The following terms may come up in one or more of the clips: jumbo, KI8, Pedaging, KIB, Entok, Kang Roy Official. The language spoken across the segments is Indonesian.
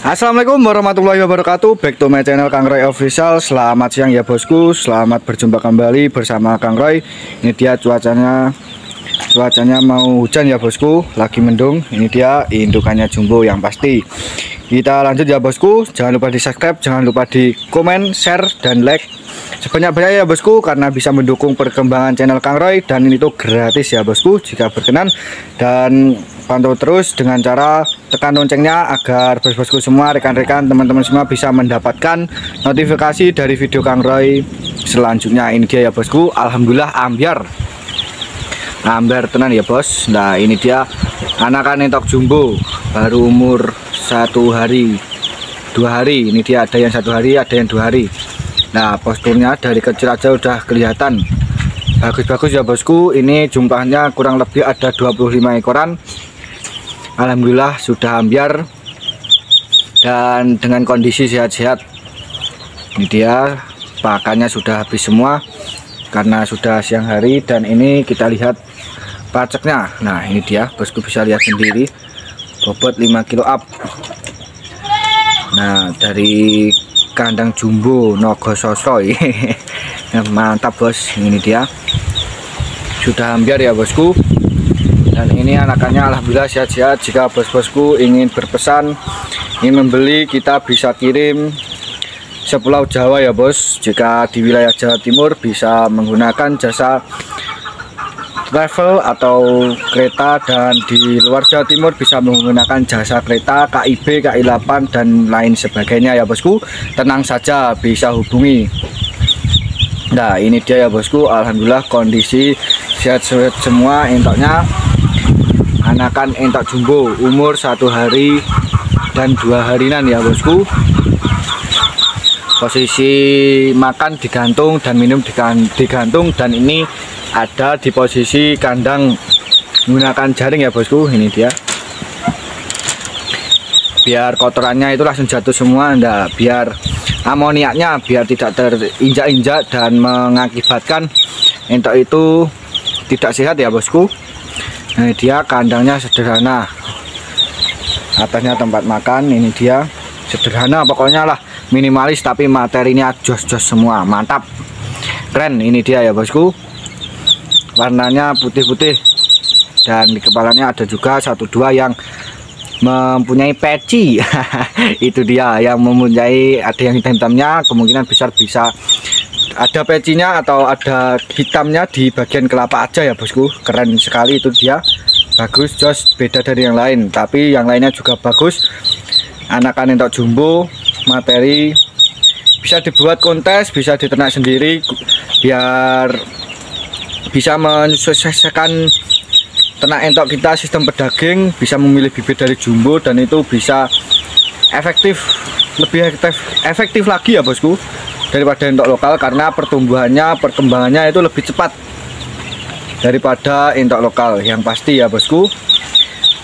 Assalamualaikum warahmatullahi wabarakatuh. Back to my channel Kang Roy Official. Selamat siang ya bosku, selamat berjumpa kembali bersama Kang Roy. Ini dia cuacanya mau hujan ya bosku, lagi mendung. Ini dia indukannya jumbo yang pasti. Kita lanjut ya bosku, jangan lupa di subscribe, jangan lupa di komen, share, dan like sebanyak-banyak ya bosku, karena bisa mendukung perkembangan channel Kang Roy. Dan ini tuh gratis ya bosku jika berkenan, dan pantau terus dengan cara tekan loncengnya agar bos-bosku semua, rekan-rekan, teman-teman semua bisa mendapatkan notifikasi dari video Kang Roy selanjutnya. Ini dia ya bosku, alhamdulillah ambiar tenan ya bos. Nah ini dia anakan entok jumbo baru umur 1 hari 2 hari. Ini dia ada yang 1 hari, ada yang 2 hari. Nah posturnya dari kecil aja udah kelihatan bagus-bagus ya bosku. Ini jumlahnya kurang lebih ada 25 ekoran. Alhamdulillah sudah ambiar dan dengan kondisi sehat-sehat. Ini dia pakannya sudah habis semua karena sudah siang hari. Dan ini kita lihat paceknya. Nah ini dia bosku, bisa lihat sendiri, bobot 5 kilo up. Nah dari kandang jumbo Nogo Sosoi. Mantap bos. Ini dia sudah ambiar ya bosku. Dan ini anakannya alhamdulillah sehat-sehat. Jika bos-bosku ingin berpesan, ingin membeli, kita bisa kirim sepulau Jawa ya bos. Jika di wilayah Jawa Timur bisa menggunakan jasa travel atau kereta, dan di luar Jawa Timur bisa menggunakan jasa kereta, KIB, KI8, dan lain sebagainya ya bosku. Tenang saja, bisa hubungi. Nah ini dia ya bosku, alhamdulillah kondisi sehat-sehat semua entoknya. Anakan entok jumbo umur 1 hari dan 2 harinan ya bosku. Posisi makan digantung dan minum digantung, dan ini ada di posisi kandang menggunakan jaring ya bosku. Ini dia biar kotorannya itu langsung jatuh semua. Nah biar amoniaknya biar tidak terinjak-injak dan mengakibatkan entok itu tidak sehat ya bosku. Nah dia kandangnya sederhana, atasnya tempat makan. Ini dia sederhana, pokoknya lah minimalis, tapi materinya jos-jos semua, mantap keren. Ini dia ya bosku, warnanya putih-putih, dan di kepalanya ada juga 1-2 yang mempunyai peci. Itu dia yang mempunyai, ada yang hitam-hitamnya, kemungkinan besar bisa ada pecinya atau ada hitamnya di bagian kelapa aja ya bosku. Keren sekali, itu dia bagus, jos, beda dari yang lain. Tapi yang lainnya juga bagus. Anakan entok jumbo materi bisa dibuat kontes, bisa diternak sendiri biar bisa mensukseskan ternak entok kita. Sistem pedaging bisa memilih bibit dari jumbo, dan itu bisa efektif, lebih efektif lagi ya bosku daripada entok lokal, karena pertumbuhannya, perkembangannya itu lebih cepat daripada entok lokal yang pasti ya bosku.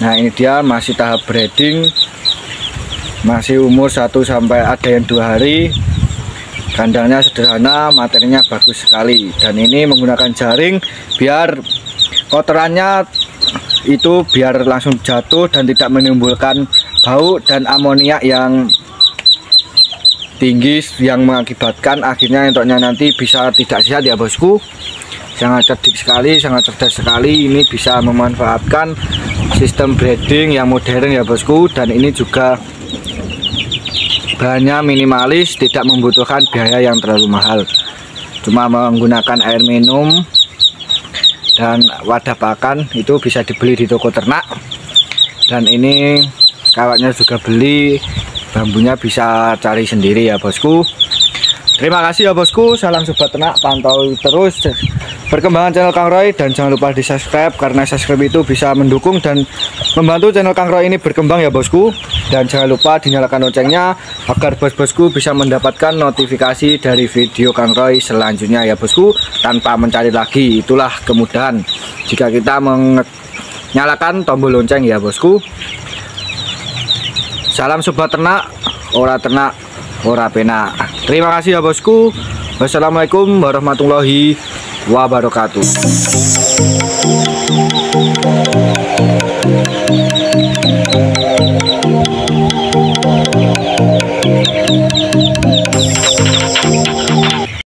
Nah ini dia masih tahap breeding, masih umur 1 sampai ada yang 2 hari. Kandangnya sederhana, materinya bagus sekali, dan ini menggunakan jaring biar kotorannya itu biar langsung jatuh dan tidak menimbulkan bau dan amoniak yang tinggi, yang mengakibatkan akhirnya entoknya nanti bisa tidak sehat ya bosku. Sangat cerdik sekali, sangat cerdas sekali. Ini bisa memanfaatkan sistem breeding yang modern ya bosku, dan ini juga bahannya minimalis, tidak membutuhkan biaya yang terlalu mahal. Cuma menggunakan air minum dan wadah pakan, itu bisa dibeli di toko ternak. Dan ini kawatnya juga beli, bambunya bisa cari sendiri ya bosku. Terima kasih ya bosku, salam sobat ternak, pantau terus perkembangan channel Kang Roy, dan jangan lupa di subscribe, karena subscribe itu bisa mendukung dan membantu channel Kang Roy ini berkembang ya bosku. Dan jangan lupa dinyalakan loncengnya agar bos-bosku bisa mendapatkan notifikasi dari video Kang Roy selanjutnya ya bosku, tanpa mencari lagi. Itulah kemudahan jika kita menyalakan tombol lonceng ya bosku. Salam sobat ternak, ora penak. Terima kasih ya bosku. Wassalamualaikum warahmatullahi wabarakatuh.